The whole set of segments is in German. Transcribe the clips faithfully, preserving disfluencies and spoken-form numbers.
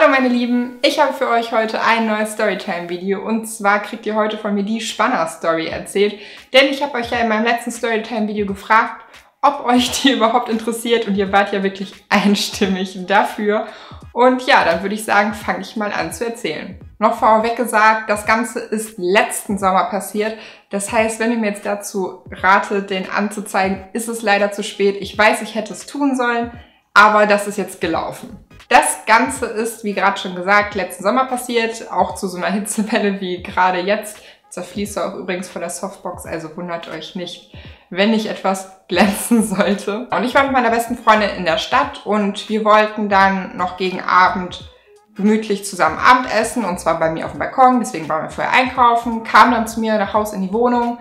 Hallo meine Lieben, ich habe für euch heute ein neues Storytime-Video und zwar kriegt ihr heute von mir die Spanner-Story erzählt, denn ich habe euch ja in meinem letzten Storytime-Video gefragt, ob euch die überhaupt interessiert und ihr wart ja wirklich einstimmig dafür. Und ja, dann würde ich sagen, fange ich mal an zu erzählen. Noch vorweg gesagt, das Ganze ist letzten Sommer passiert. Das heißt, wenn ihr mir jetzt dazu ratet, den anzuzeigen, ist es leider zu spät. Ich weiß, ich hätte es tun sollen, aber das ist jetzt gelaufen. Das Ganze ist, wie gerade schon gesagt, letzten Sommer passiert, auch zu so einer Hitzewelle wie gerade jetzt. Zerfließt auch übrigens von der Softbox, also wundert euch nicht, wenn ich etwas glänzen sollte. Und ich war mit meiner besten Freundin in der Stadt und wir wollten dann noch gegen Abend gemütlich zusammen Abendessen, und zwar bei mir auf dem Balkon, deswegen waren wir vorher einkaufen, kamen dann zu mir nach Hause in die Wohnung,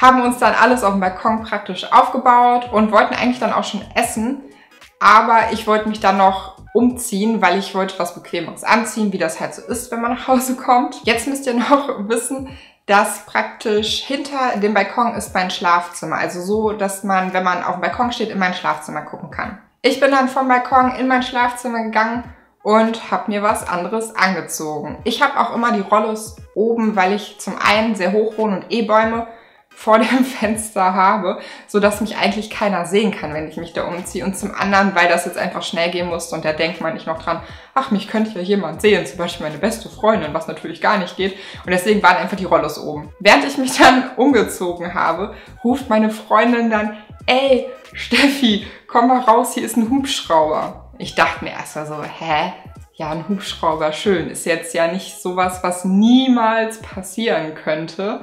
haben uns dann alles auf dem Balkon praktisch aufgebaut und wollten eigentlich dann auch schon essen, aber ich wollte mich dann noch umziehen, weil ich wollte was Bequemeres anziehen, wie das halt so ist, wenn man nach Hause kommt. Jetzt müsst ihr noch wissen, dass praktisch hinter dem Balkon ist mein Schlafzimmer. Also so, dass man, wenn man auf dem Balkon steht, in mein Schlafzimmer gucken kann. Ich bin dann vom Balkon in mein Schlafzimmer gegangen und habe mir was anderes angezogen. Ich habe auch immer die Rollos oben, weil ich zum einen sehr hoch wohne und E-Bäume vor dem Fenster habe, sodass mich eigentlich keiner sehen kann, wenn ich mich da umziehe. Und zum anderen, weil das jetzt einfach schnell gehen musste und da denkt man nicht noch dran, ach, mich könnte ja jemand sehen, zum Beispiel meine beste Freundin, was natürlich gar nicht geht. Und deswegen waren einfach die Rollos oben. Während ich mich dann umgezogen habe, ruft meine Freundin dann, ey, Steffi, komm mal raus, hier ist ein Hubschrauber. Ich dachte mir erst mal so, hä? Ja, ein Hubschrauber, schön. Ist jetzt ja nicht sowas, was niemals passieren könnte.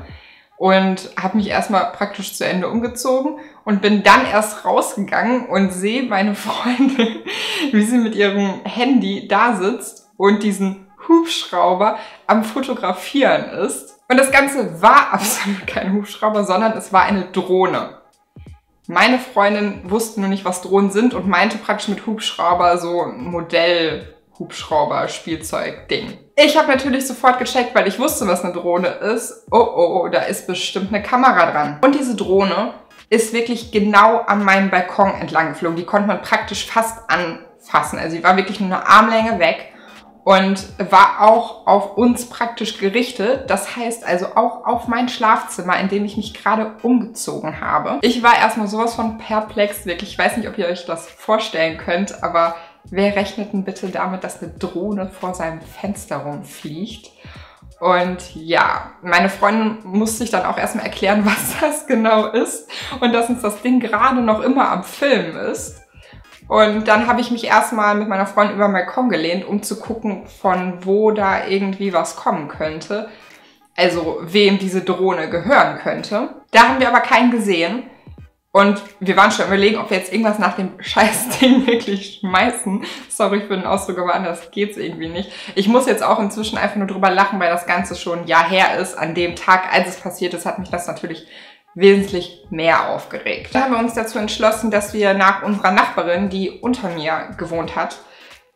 Und habe mich erstmal praktisch zu Ende umgezogen und bin dann erst rausgegangen und sehe meine Freundin, wie sie mit ihrem Handy da sitzt und diesen Hubschrauber am Fotografieren ist. Und das Ganze war absolut kein Hubschrauber, sondern es war eine Drohne. Meine Freundin wusste nur nicht, was Drohnen sind und meinte praktisch mit Hubschrauber so ein Modell Hubschrauber-Spielzeug-Ding. Ich habe natürlich sofort gecheckt, weil ich wusste, was eine Drohne ist. Oh, oh, oh, da ist bestimmt eine Kamera dran. Und diese Drohne ist wirklich genau an meinem Balkon entlang geflogen. Die konnte man praktisch fast anfassen. Also sie war wirklich nur eine Armlänge weg und war auch auf uns praktisch gerichtet. Das heißt also auch auf mein Schlafzimmer, in dem ich mich gerade umgezogen habe. Ich war erstmal sowas von perplex, wirklich. Ich weiß nicht, ob ihr euch das vorstellen könnt, aber wer rechnet denn bitte damit, dass eine Drohne vor seinem Fenster rumfliegt? Und ja, meine Freundin musste sich dann auch erstmal erklären, was das genau ist und dass uns das Ding gerade noch immer am Filmen ist. Und dann habe ich mich erstmal mit meiner Freundin über den Balkon gelehnt, um zu gucken, von wo da irgendwie was kommen könnte. Also wem diese Drohne gehören könnte. Da haben wir aber keinen gesehen. Und wir waren schon überlegen, ob wir jetzt irgendwas nach dem Scheißding wirklich schmeißen. Sorry für den Ausdruck, aber anders geht's irgendwie nicht. Ich muss jetzt auch inzwischen einfach nur drüber lachen, weil das Ganze schon ein Jahr her ist. An dem Tag, als es passiert ist, hat mich das natürlich wesentlich mehr aufgeregt. Da haben wir uns dazu entschlossen, dass wir nach unserer Nachbarin, die unter mir gewohnt hat,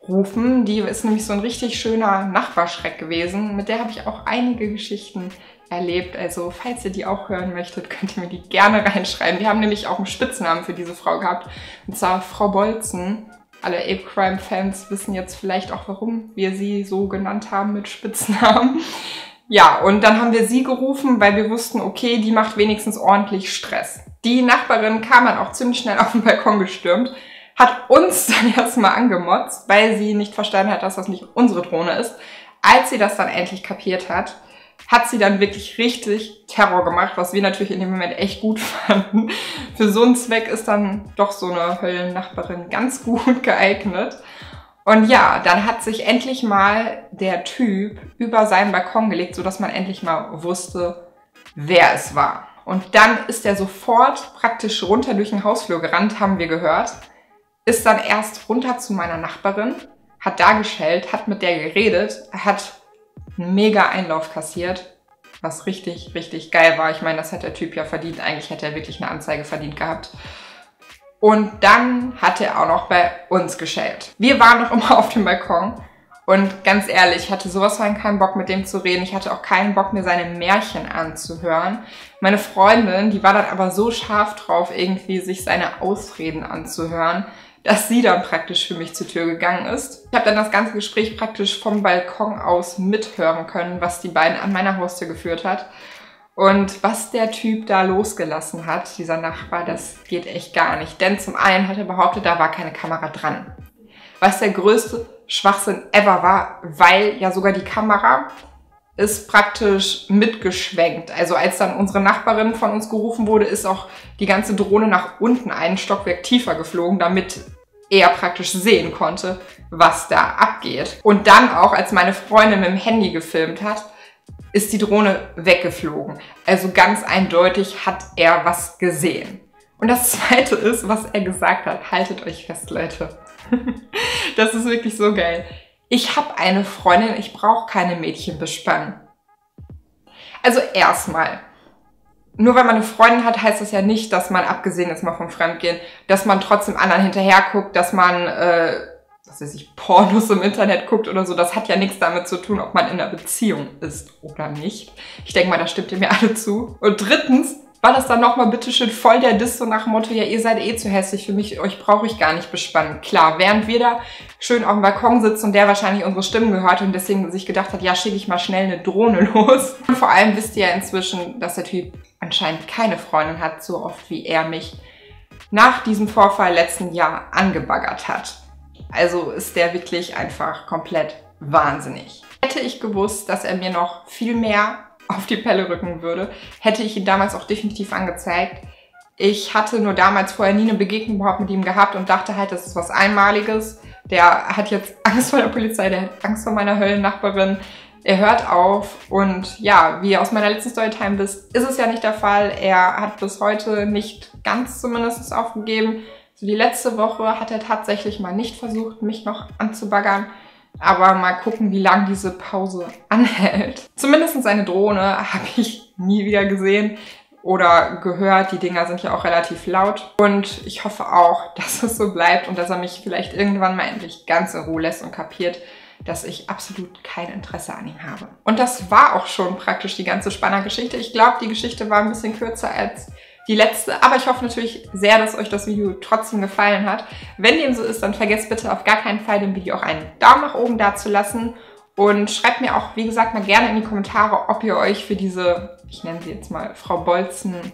rufen. Die ist nämlich so ein richtig schöner Nachbarschreck gewesen. Mit der habe ich auch einige Geschichten erlebt. Also falls ihr die auch hören möchtet, könnt ihr mir die gerne reinschreiben. Wir haben nämlich auch einen Spitznamen für diese Frau gehabt, und zwar Frau Bolzen. Alle Ape-Crime-Fans wissen jetzt vielleicht auch, warum wir sie so genannt haben mit Spitznamen. Ja, und dann haben wir sie gerufen, weil wir wussten, okay, die macht wenigstens ordentlich Stress. Die Nachbarin kam dann auch ziemlich schnell auf den Balkon gestürmt, hat uns dann erstmal angemotzt, weil sie nicht verstanden hat, dass das nicht unsere Drohne ist. Als sie das dann endlich kapiert hat, hat sie dann wirklich richtig Terror gemacht, was wir natürlich in dem Moment echt gut fanden. Für so einen Zweck ist dann doch so eine Höllennachbarin ganz gut geeignet. Und ja, dann hat sich endlich mal der Typ über seinen Balkon gelegt, sodass man endlich mal wusste, wer es war. Und dann ist er sofort praktisch runter durch den Hausflur gerannt, haben wir gehört. Ist dann erst runter zu meiner Nachbarin, hat da geschellt, hat mit der geredet, hat einen mega Einlauf kassiert, was richtig, richtig geil war. Ich meine, das hat der Typ ja verdient. Eigentlich hätte er wirklich eine Anzeige verdient gehabt. Und dann hat er auch noch bei uns geschellt. Wir waren noch immer auf dem Balkon und ganz ehrlich, ich hatte sowas von keinen Bock, mit dem zu reden. Ich hatte auch keinen Bock, mir seine Märchen anzuhören. Meine Freundin, die war dann aber so scharf drauf, irgendwie sich seine Ausreden anzuhören, dass sie dann praktisch für mich zur Tür gegangen ist. Ich habe dann das ganze Gespräch praktisch vom Balkon aus mithören können, was die beiden an meiner Haustür geführt hat. Und was der Typ da losgelassen hat, dieser Nachbar, das geht echt gar nicht. Denn zum einen hat er behauptet, da war keine Kamera dran. Was der größte Schwachsinn ever war, weil ja sogar die Kamera ist praktisch mitgeschwenkt. Also als dann unsere Nachbarin von uns gerufen wurde, ist auch die ganze Drohne nach unten einen Stockwerk tiefer geflogen, damit er praktisch sehen konnte, was da abgeht. Und dann auch, als meine Freundin mit dem Handy gefilmt hat, ist die Drohne weggeflogen. Also ganz eindeutig hat er was gesehen. Und das Zweite ist, was er gesagt hat. Haltet euch fest, Leute. Das ist wirklich so geil. Ich habe eine Freundin, ich brauche keine Mädchen bespannen. Also erstmal, nur weil man eine Freundin hat, heißt das ja nicht, dass man, abgesehen jetzt mal vom Fremdgehen, dass man trotzdem anderen hinterher guckt, dass man, äh, was weiß ich, Pornos im Internet guckt oder so. Das hat ja nichts damit zu tun, ob man in einer Beziehung ist oder nicht. Ich denke mal, da stimmt ihr mir alle zu. Und drittens war das dann nochmal bitteschön voll der Diss, so nach dem Motto, ja, ihr seid eh zu hässlich für mich, euch brauche ich gar nicht bespannen. Klar, während wir da schön auf dem Balkon sitzen und der wahrscheinlich unsere Stimmen gehört und deswegen sich gedacht hat, ja, schicke ich mal schnell eine Drohne los. Und vor allem wisst ihr ja inzwischen, dass der Typ anscheinend keine Freundin hat, so oft wie er mich nach diesem Vorfall letzten Jahr angebaggert hat. Also ist der wirklich einfach komplett wahnsinnig. Hätte ich gewusst, dass er mir noch viel mehr auf die Pelle rücken würde, hätte ich ihn damals auch definitiv angezeigt. Ich hatte nur damals vorher nie eine Begegnung überhaupt mit ihm gehabt und dachte halt, das ist was Einmaliges. Der hat jetzt Angst vor der Polizei, der hat Angst vor meiner Höllennachbarin. Er hört auf und ja, wie ihr aus meiner letzten Storytime wisst, ist es ja nicht der Fall. Er hat bis heute nicht ganz zumindest aufgegeben. So die letzte Woche hat er tatsächlich mal nicht versucht, mich noch anzubaggern. Aber mal gucken, wie lange diese Pause anhält. Zumindest seine Drohne habe ich nie wieder gesehen oder gehört. Die Dinger sind ja auch relativ laut. Und ich hoffe auch, dass es so bleibt und dass er mich vielleicht irgendwann mal endlich ganz in Ruhe lässt und kapiert, dass ich absolut kein Interesse an ihm habe. Und das war auch schon praktisch die ganze Spanner-Geschichte. Ich glaube, die Geschichte war ein bisschen kürzer als die letzte, aber ich hoffe natürlich sehr, dass euch das Video trotzdem gefallen hat. Wenn dem so ist, dann vergesst bitte auf gar keinen Fall, dem Video auch einen Daumen nach oben dazulassen und schreibt mir auch, wie gesagt, mal gerne in die Kommentare, ob ihr euch für diese, ich nenne sie jetzt mal Frau Bolzen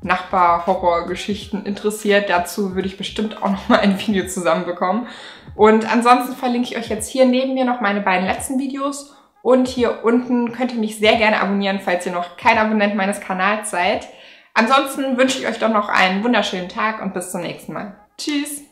Nachbar-Horror-Geschichten interessiert. Dazu würde ich bestimmt auch nochmal ein Video zusammenbekommen. Und ansonsten verlinke ich euch jetzt hier neben mir noch meine beiden letzten Videos und hier unten könnt ihr mich sehr gerne abonnieren, falls ihr noch kein Abonnent meines Kanals seid. Ansonsten wünsche ich euch doch noch einen wunderschönen Tag und bis zum nächsten Mal. Tschüss!